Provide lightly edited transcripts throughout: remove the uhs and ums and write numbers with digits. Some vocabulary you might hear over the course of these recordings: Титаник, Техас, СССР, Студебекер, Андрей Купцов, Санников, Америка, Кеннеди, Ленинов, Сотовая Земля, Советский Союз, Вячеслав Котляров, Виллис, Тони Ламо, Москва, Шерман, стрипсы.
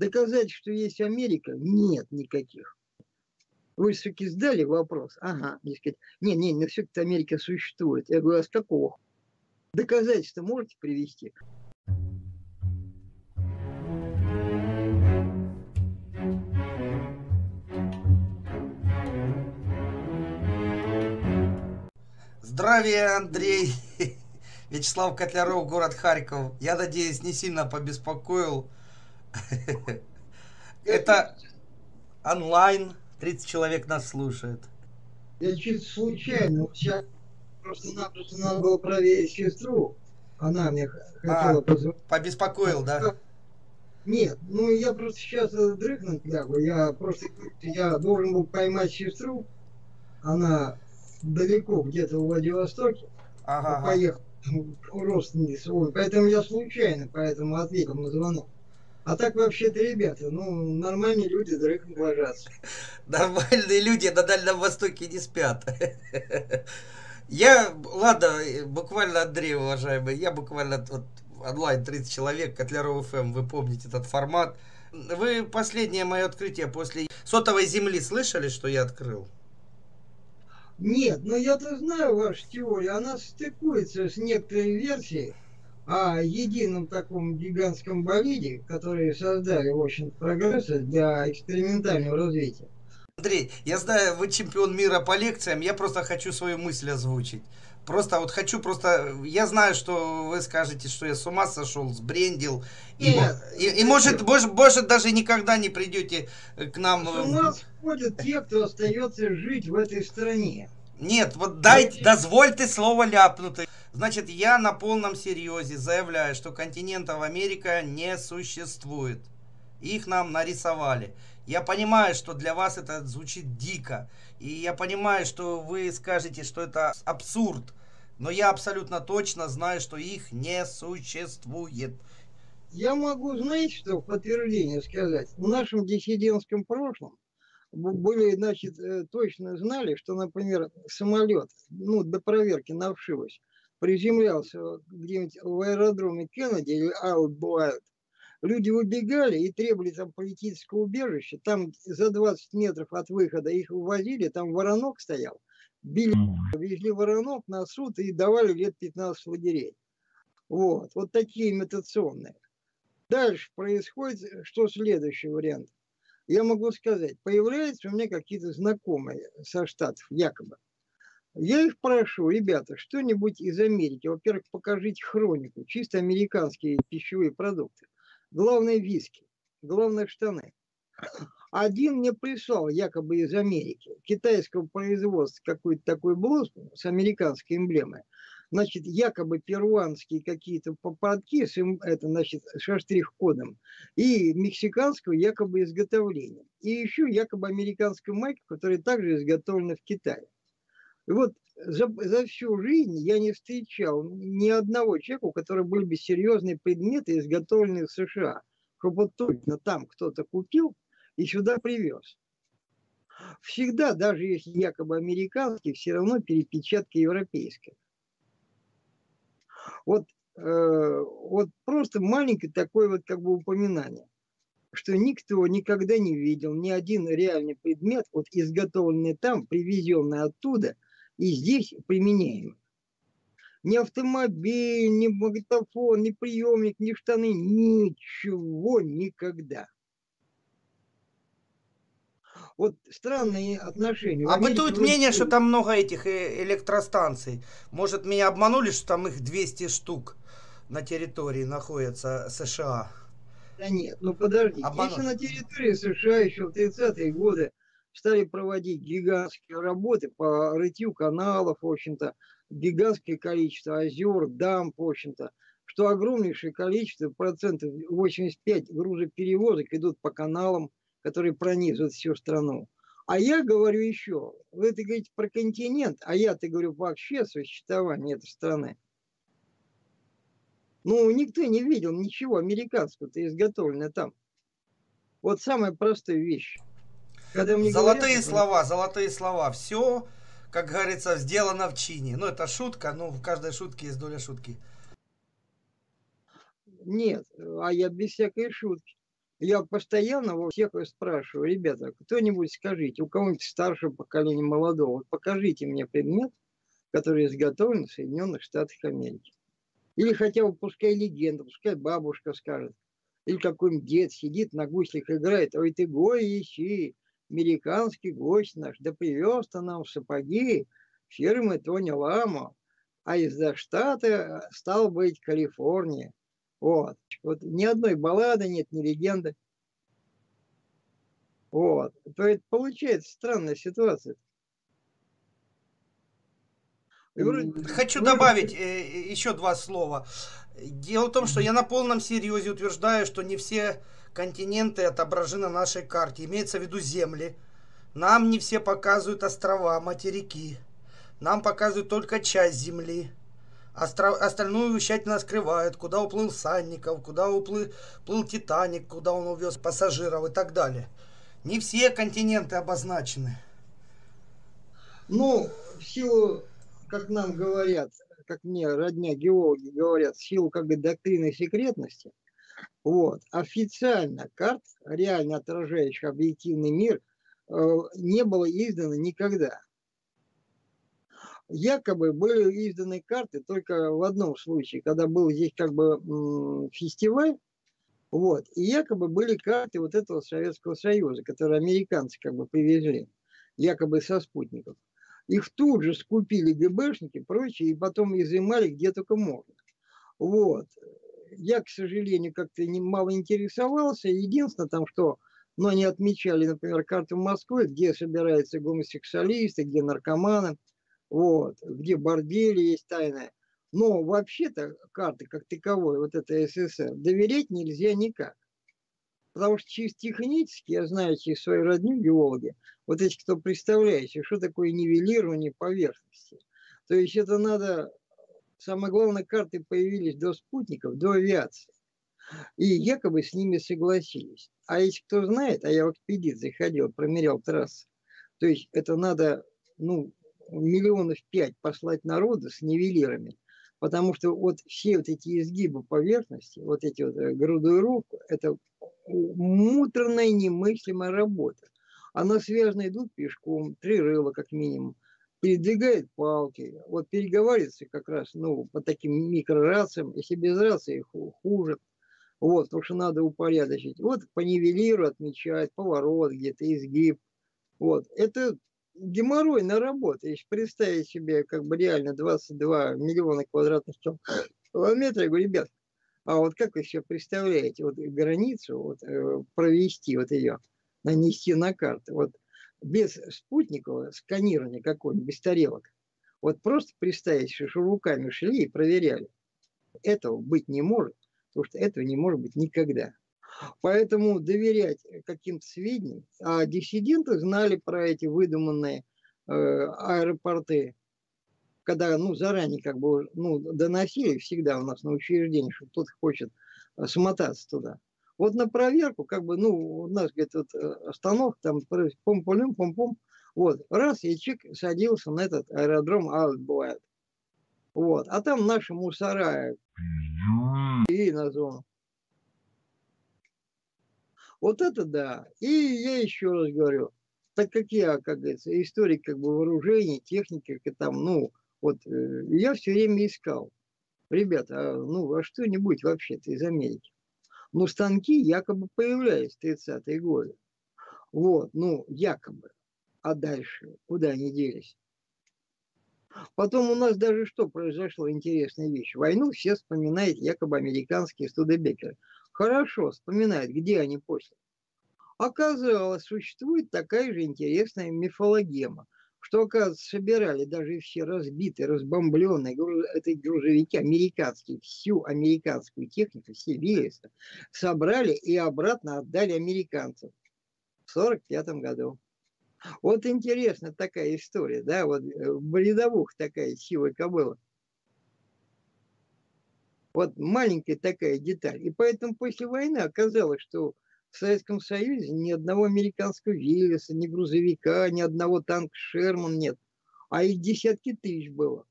Доказать, что есть Америка, нет никаких. Вы все-таки задали вопрос? Ага. Не, все-таки Америка существует. Я говорю, а с какого? Доказательства можете привести? Здравия, Андрей! Вячеслав Котляров, город Харьков. Я надеюсь, не сильно побеспокоил. Это онлайн, 30 человек нас слушает. Я чуть случайно, сейчас просто надо было проверить сестру. Она мне хотела позвонить. Побеспокоил, да? Нет, ну я просто сейчас дрыгнул, я должен был поймать сестру. Она далеко, где-то в Владивостоке. Ага. Поехал у родственников свой. Поэтому я случайно ответил на звонок. А так вообще-то, ребята, нормальные люди дрыхнут, ложатся. Нормальные люди на Дальнем Востоке не спят. Андрей, уважаемый, онлайн 30 человек, Котляров ФМ, вы помните этот формат. Вы последнее мое открытие после сотовой земли слышали, что я открыл? Нет, но я-то знаю вашу теорию, она стыкуется с некоторой версией о едином таком гигантском болиде, который создали, в общем, прогресс для экспериментального развития. Андрей, я знаю, вы чемпион мира по лекциям, я просто хочу свою мысль озвучить. Я знаю, что вы скажете, что я с ума сошел, сбрендил. Может, даже никогда не придете к нам. С ума сходят те, кто остается жить в этой стране. Нет, дозвольте слово ляпнутое. Значит, я на полном серьезе заявляю, что континентов Америка не существует. Их нам нарисовали. Я понимаю, что для вас это звучит дико. И я понимаю, что вы скажете, что это абсурд. Но я абсолютно точно знаю, что их не существует. Я могу, что в подтверждение сказать. В нашем диссидентском прошлом были, точно знали, что, например, самолет, до проверки на вшивость, приземлялся где-нибудь в аэродроме Кеннеди или Аут-Блайт. Люди выбегали и требовали там политического убежища. Там за 20 метров от выхода их увозили, там воронок стоял. Везли воронок на суд и давали лет 15 лагерей. Вот такие имитационные. Дальше происходит, что следующий вариант. Я могу сказать, появляются у меня какие-то знакомые со Штатов, якобы. Я их прошу, ребята, что-нибудь из Америки. Во-первых, покажите хронику, чисто американские пищевые продукты. Главное виски, главное штаны. Один мне прислал якобы из Америки, китайского производства, какой-то такой блуз с американской эмблемой. Значит, якобы перуанские какие-то попадки с со штрих-кодом и мексиканского якобы изготовления. И еще якобы американская майка, которая также изготовлена в Китае. И вот за всю жизнь я не встречал ни одного человека, у которого были бы серьезные предметы, изготовленные в США, чтобы точно там кто-то купил и сюда привез. Всегда, даже если якобы американский, все равно перепечатка европейская. Просто маленькое такое упоминание, что никто никогда не видел ни один реальный предмет, изготовленный там, привезенный оттуда, и здесь применяемый. Ни автомобиль, ни магнитофон, ни приемник, ни штаны, ничего никогда. Странные отношения. А бытует мнение, что там много этих электростанций. Может, меня обманули, что там их 200 штук на территории находятся США? Да нет, подожди. Если на территории США еще в 30-е годы стали проводить гигантские работы по рытью каналов, в общем-то, гигантское количество озер, дам, в общем-то, что огромнейшее количество, процентов 85 грузоперевозок идут по каналам, которые пронизывают всю страну. А я говорю еще, вы-то говорите про континент, а я-то говорю вообще существование этой страны. Никто не видел ничего американского-то изготовленного там. Самая простая вещь. Золотые слова. Все, как говорится, сделано в чине. Это шутка, в каждой шутке есть доля шутки. Нет, а я без всякой шутки. Я постоянно во всех спрашиваю: ребята, кто-нибудь скажите, у кого-нибудь старшего поколения, молодого, вот покажите мне предмет, который изготовлен в Соединенных Штатах Америки. Или хотя бы пускай легенда, пускай бабушка скажет. Или какой-нибудь дед сидит на гуслях играет. Ой, ты гой ищи, американский гость наш, да привез-то нам сапоги фирмы Тони Ламо, а из-за штата стал быть Калифорния. Вот. Вот ни одной баллады нет, ни легенды. Вот. То есть получается странная ситуация. Хочу добавить еще два слова. Дело в том, что я на полном серьезе утверждаю, что не все континенты отображены на нашей карте. Имеется в виду земли. Нам не все показывают острова, материки. Нам показывают только часть земли. Остальную тщательно скрывают. Куда уплыл Санников, куда уплыл Титаник, куда он увез пассажиров и так далее. Не все континенты обозначены. Ну, в силу... Как нам говорят, как мне родня геологи говорят, в силу как бы доктрины секретности, вот, официально карт, реально отражающих объективный мир, не было издано никогда. Якобы были изданы карты только в одном случае, когда был здесь как бы фестиваль, вот, и якобы были карты вот этого Советского Союза, которые американцы как бы привезли, якобы со спутников. Их тут же скупили ГБшники и прочее, и потом изымали где только можно. Вот. Я, к сожалению, как-то мало интересовался. Единственное, там, что но не отмечали, например, карту Москвы, где собираются гомосексуалисты, где наркоманы, вот, где бордели есть тайное. Но вообще-то карты как таковой, вот это СССР, доверять нельзя никак. Потому что чисто технически, я знаю через свою родню геологи, вот эти, кто представляет, что такое нивелирование поверхности. То есть это надо... Самое главное, карты появились до спутников, до авиации. И якобы с ними согласились. А если кто знает, а я в экспедиции ходил, промерял трассы, то есть это надо, ну, 5 миллионов послать народу с нивелирами. Потому что вот все вот эти изгибы поверхности, вот эти вот градуировки, это... муторная, немыслимая работа. Она связана, идут пешком, три рыла как минимум, передвигает палки, вот переговаривается как раз, ну, по таким микрорациям, если без рации хуже, вот, потому что надо упорядочить. Вот по нивелиру отмечать, поворот где-то, изгиб, вот. Это геморройная работа, если представить себе как бы реально 22 миллиона квадратных километров, я говорю, ребят, а вот как вы себе представляете, вот границу вот, провести, вот ее нанести на карту, вот без спутникового сканирования какого-нибудь, без тарелок, вот просто представить, что руками шли и проверяли. Этого быть не может, потому что этого не может быть никогда. Поэтому доверять каким-то сведениям, а диссиденты знали про эти выдуманные аэропорты, когда, ну, заранее как бы, ну, доносили всегда у нас на учреждении, что кто-то хочет смотаться туда. Вот на проверку, как бы, ну, у нас, говорит, вот остановка, там, пом-пом-пом-пом, вот, раз, и человек садился на этот аэродром Альбуэт. Вот, а там наши мусора и на зону. Вот это да. И я еще раз говорю, так как я, как говорится, историк, как бы, вооружений, техники, как там, ну, вот я все время искал. Ребята, ну, а что-нибудь вообще-то из Америки? Ну, станки якобы появлялись в 30-е годы. Вот, ну, якобы. А дальше? Куда они делись? Потом у нас даже что произошло? Интересная вещь. Войну все вспоминают якобы американские студебекеры. Хорошо, вспоминают, где они после. Оказалось, существует такая же интересная мифологема, что, оказывается, собирали даже все разбитые, разбомбленные грузовики американские, всю американскую технику, все вилисы, собрали и обратно отдали американцам в 1945 году. Вот интересная такая история, да, вот бредовуха такая, сивая кобыла. Вот маленькая такая деталь. И поэтому после войны оказалось, что в Советском Союзе ни одного американского виллиса, ни грузовика, ни одного танка «Шерман» нет. А их десятки тысяч было.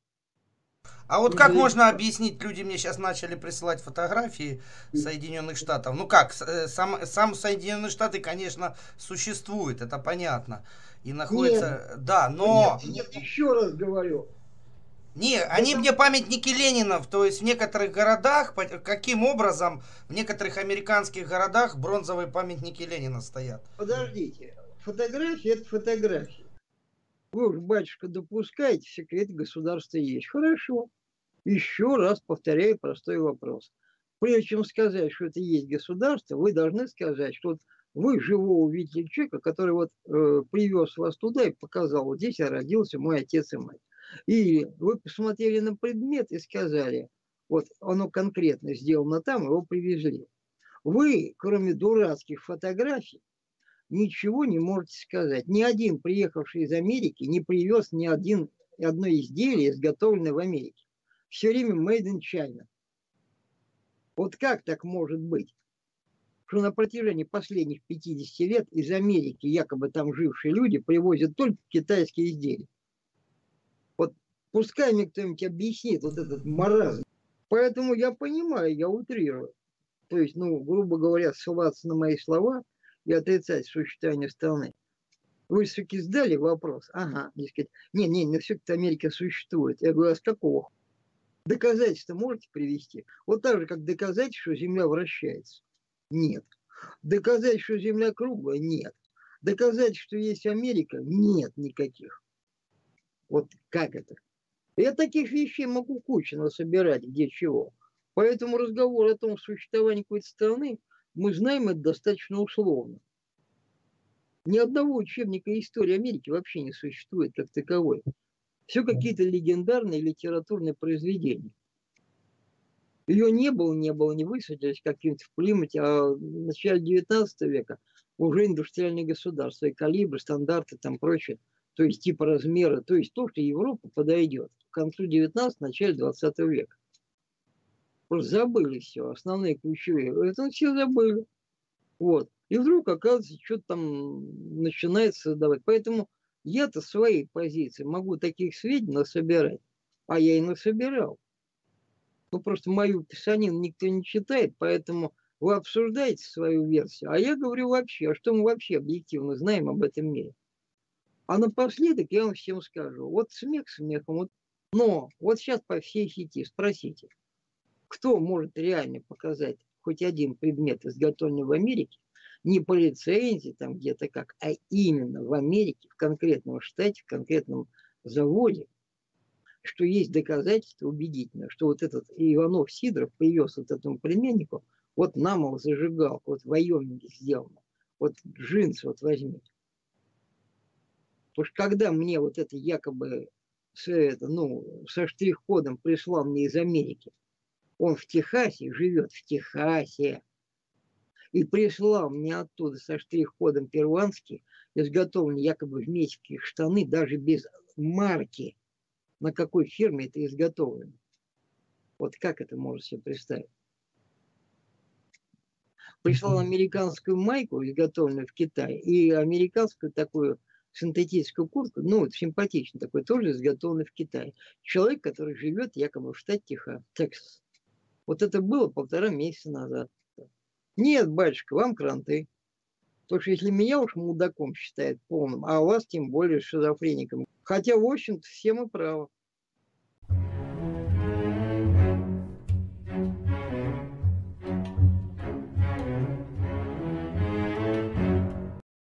А вот как можно объяснить, люди мне сейчас начали присылать фотографии Соединенных Штатов. Ну как, сам Соединенные Штаты, конечно, существует, это понятно. И находится... Нет, да, но... Нет, еще раз говорю. Не, они мне памятники Ленинов, то есть в некоторых городах, каким образом в некоторых американских городах бронзовые памятники Ленина стоят. Подождите, фотографии — это фотографии. Вы уж, батюшка, допускаете, секрет государства есть. Хорошо. Еще раз повторяю простой вопрос. Прежде чем сказать, что это есть государство, вы должны сказать, что вот вы живого увидели человека, который вот привез вас туда и показал, вот здесь я родился, мой отец и мать. И вы посмотрели на предмет и сказали, вот оно конкретно сделано там, его привезли. Вы, кроме дурацких фотографий, ничего не можете сказать. Ни один приехавший из Америки не привез ни одно изделие, изготовленное в Америке. Все время made in China. Вот как так может быть? Что на протяжении последних 50 лет из Америки якобы там жившие люди привозят только китайские изделия. Вот пускай мне кто-нибудь объяснит вот этот маразм. Поэтому я понимаю, я утрирую. То есть, ну, грубо говоря, ссылаться на мои слова и отрицать существование страны. Вы все-таки задали вопрос? Ага. Не, все-таки Америка существует. Я говорю, а с какого? Доказательства можете привести? Вот так же, как доказать, что Земля вращается? Нет. Доказать, что Земля круглая? Нет. Доказать, что есть Америка? Нет никаких. Вот как это? Я таких вещей могу кучу собирать, где чего. Поэтому разговор о том, существовании какой-то страны, мы знаем это достаточно условно. Ни одного учебника истории Америки вообще не существует как таковой. Все какие-то легендарные литературные произведения. Ее не было, не высадились как-нибудь в Плимуте, а в начале 19 века уже индустриальные государства, и калибры, стандарты, там прочее, то есть типа размера, то есть то, что Европа подойдет к концу 19, начале 20 века. Просто забыли все, основные ключевые. Это все забыли. Вот. И вдруг, оказывается, что-то там начинает создавать. Поэтому я-то своей позиции могу таких сведений насобирать, а я и насобирал. Ну, просто мою писанину никто не читает, поэтому вы обсуждаете свою версию. А я говорю вообще, а что мы вообще объективно знаем об этом мире? А напоследок я вам всем скажу. Вот смех смехом. Вот. Но вот сейчас по всей сети спросите, кто может реально показать хоть один предмет, изготовленный в Америке, не по лицензии там где-то как, а именно в Америке, в конкретном штате, в конкретном заводе, что есть доказательства убедительно, что вот этот Иванов Сидоров привез вот этому племяннику, вот намол зажигалку, вот в Вайоминге сделано, вот джинсы вот возьмите. Потому что когда мне вот это якобы со штрих-кодом прислал мне из Америки, он в Техасе, живет в Техасе, и прислал мне оттуда со штрих-кодом перуанский, изготовленный якобы в Мексике штаны, даже без марки, на какой фирме это изготовлено. Вот как это можно себе представить? Прислал американскую майку, изготовленную в Китае, и американскую такую синтетическую куртку, ну вот симпатичную такой, тоже изготовленную в Китае. Человек, который живет якобы в штате Техас, Тексас. Вот это было 1,5 месяца назад. Нет, батюшка, вам кранты. Потому что если меня уж мудаком считает полным, а вас тем более шизофреником. Хотя, в общем-то, все мы правы.